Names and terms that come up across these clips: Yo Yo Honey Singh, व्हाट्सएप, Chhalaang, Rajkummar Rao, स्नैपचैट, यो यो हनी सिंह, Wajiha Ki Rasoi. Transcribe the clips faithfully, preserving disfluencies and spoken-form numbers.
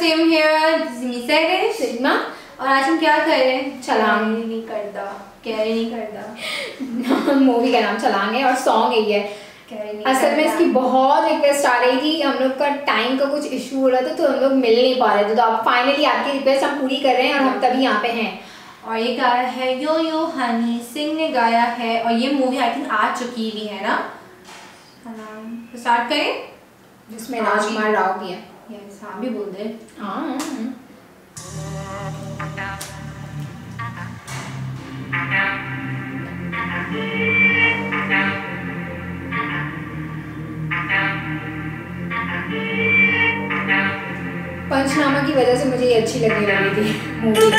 Same here sigma और आज हम क्या कर रहे हैं? छलांग नहीं करता, कैरी नहीं करता। मूवी का नाम छलांग है और सॉन्ग यही है। असल में इसकी बहुत रिक्वेस्ट आ रही थी, हम लोग का टाइम का कुछ इशू हो रहा था तो हम लोग मिल नहीं पा रहे थे, तो आप फाइनली आपकी रिक्वेस्ट हम पूरी कर रहे हैं और हम तभी यहाँ पे हैं। और ये गाया है यो यो हनी सिंह ने गाया है और ये मूवी आई थिंक आ चुकी भी है ना, स्टार्ट करें, जिसमें राजकुमार राव भी है। यस हाँ भी बोल दे। पंचनामा की वजह से मुझे ये अच्छी लगने लगी थी मूवी।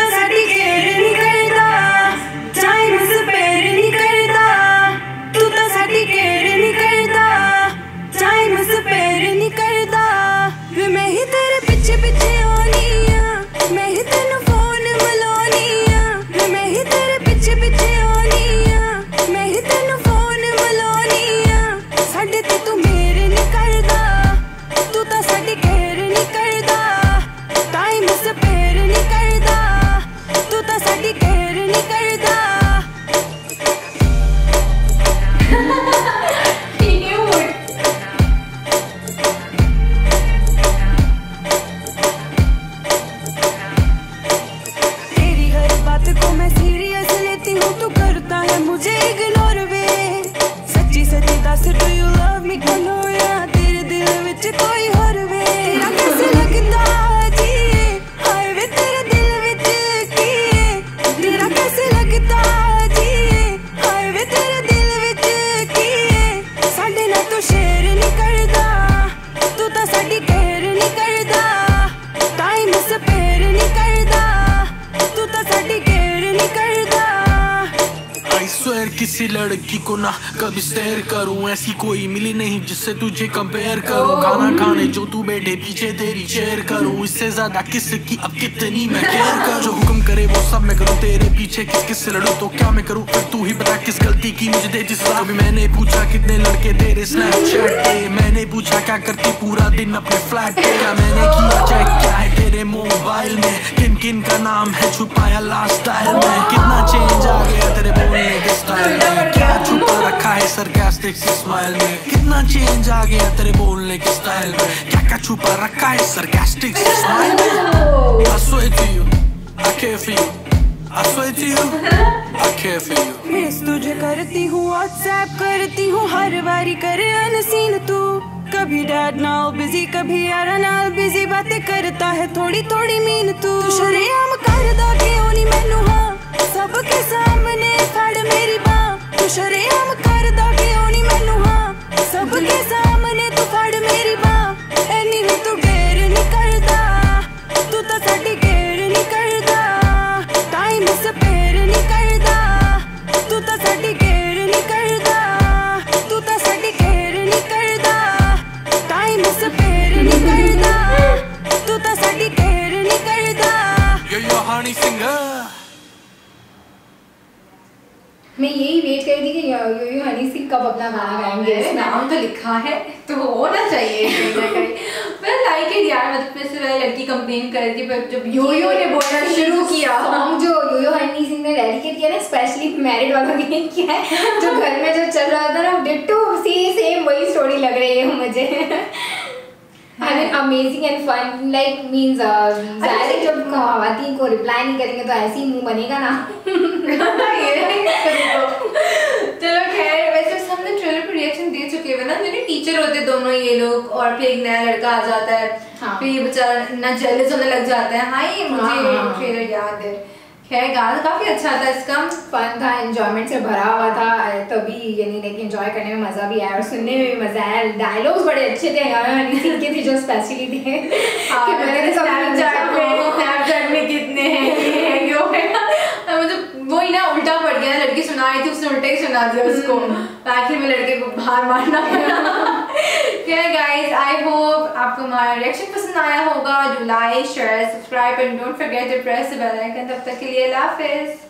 किसी लड़की को ना कभी शेयर करूं, ऐसी कोई मिली नहीं जिससे तुझे कंपेयर करूं। खाना खाने जो तू बैठे पीछे तेरी शेयर करूं, इससे ज्यादा किस की अब कितनी मैं केयर करूं। जो हुक्म करे वो सब मैं करूं, तेरे पीछे किस किस से लड़ूं तो क्या मैं करूं, फिर तू ही बता किस गलती की मुझे दे जिस राह। मैंने पूछा कितने लड़के तेरे स्नैपचैट पे, मैंने पूछा क्या करती पूरा दिन अपने फ्लैट पे, मैंने किया चेक क्या है तेरे मोबाइल में, किन किन का नाम है छुपाया लास्ट टाइम में, कितना चेंज आ गया तेरे बोलने के स्टाइल में, क्या छुपा रखा है सरकास्टिक सी स्माइल में, कितना चेंज आ गया तेरे बोलने के स्टाइल में, क्या क्या छुपा रखा है सरकास्टिक सी स्माइल में। I swear to you, I care for you, I swear to you, I care for you। मैं तुझे करती हूँ व्हाट्सएप करती हूँ हर बारी करे अनसीन तू, कभी डैड नाउ बिजी कभी यारा नाल बिजी, बातें करता है थोड़ी थोड़ी मीन तू, शरेआम करदा क्यों नहीं मैनू हाँ सबके सामने फाड़ मेरी बाँ, तू शरेआम करदा क्यों नहीं मैनू हाँ सबके सामने तू फाड़ मेरी बाँ, ऐनी नी तू गैर नहीं करदा, तू तो साडी गैर नहीं करदा, टाइम से पैर नहीं करदा, तू तो साडी गैर नहीं करदा, तू तो साडी गैर नहीं करदा, टाइम से पैर नहीं करदा, तू तो साडी गैर नहीं करदा। यो यो हनी सिंह। मैं यही वेट कर रही थी कि यो यो हनी सिंह कब अपना गाना गाएंगे। नाम तो लिखा है तो होना चाहिए। लाइक इट यार, मतलब से वाली लड़की कंप्लेन कर दी पर जब यो यो ने बोलना शुरू किया, सॉन्ग जो यो यो हनी सिंह ने डेडिकेट किया ना स्पेशली मैरिड वालों के लिए किया है, जो घर में जो चल रहा था ना डिट्टो सी सेम वही स्टोरी लग रही है मुझे। Amazing and fun like means direct जब खवातीन को रिप्लाई नहीं करेंगे तो ऐसे ही मुंह बनेगा ना। चलो खैर, वैसे हमने ट्रेलर पर रिएक्शन दे चुके हैं ना, मेरे टीचर होते दोनों ये लोग और फिर एक नया लड़का आ जाता है। हाँ। फिर ये बेचारा इतना जेलस होने लग जाता है। हाँ ये मुझे हाँ, हाँ, ट्रेलर याद है। खैर गाना काफी अच्छा था, इसका फन था, एंजॉयमेंट से भरा हुआ था, तभी यानी लेकिन एंजॉय करने में मजा भी आया और सुनने में भी मजा आया। डायलॉग्स बड़े अच्छे थे, हनी सिंह के थे जो स्पेशली थे कि मैंने स्नैपचैट में स्नैपचैट में कितने हैं यो है ना, मतलब वही ना उल्टा पड़ गया, लड़की सुना रही थी उसने उल्टा ही सुना दिया उसको, आखिर में लड़के को बाहर मारना पड़ा। Yeah guys, I hope आपको हमारा रिएक्शन पसंद आया होगा। Do like share subscribe and don't forget to press the bell icon. तब तक के लिए लाफिज।